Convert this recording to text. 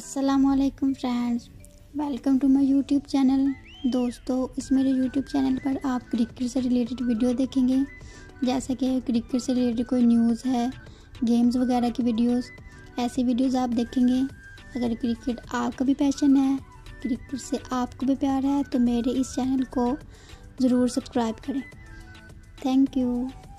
अस्सलामुअलैकुम friends, welcome to my YouTube channel. दोस्तों, इस मेरे यूट्यूब चैनल पर आप क्रिकेट से रिलेटेड वीडियो देखेंगे, जैसा कि क्रिकेट से रिलेटेड कोई न्यूज़ है, गेम्स वगैरह की वीडियोस, ऐसी वीडियोस आप देखेंगे। अगर क्रिकेट आपका भी पैशन है, क्रिकेट से आपको भी प्यार है, तो मेरे इस चैनल को ज़रूर सब्सक्राइब करें। Thank you.